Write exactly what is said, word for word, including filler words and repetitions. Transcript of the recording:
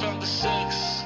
from the six.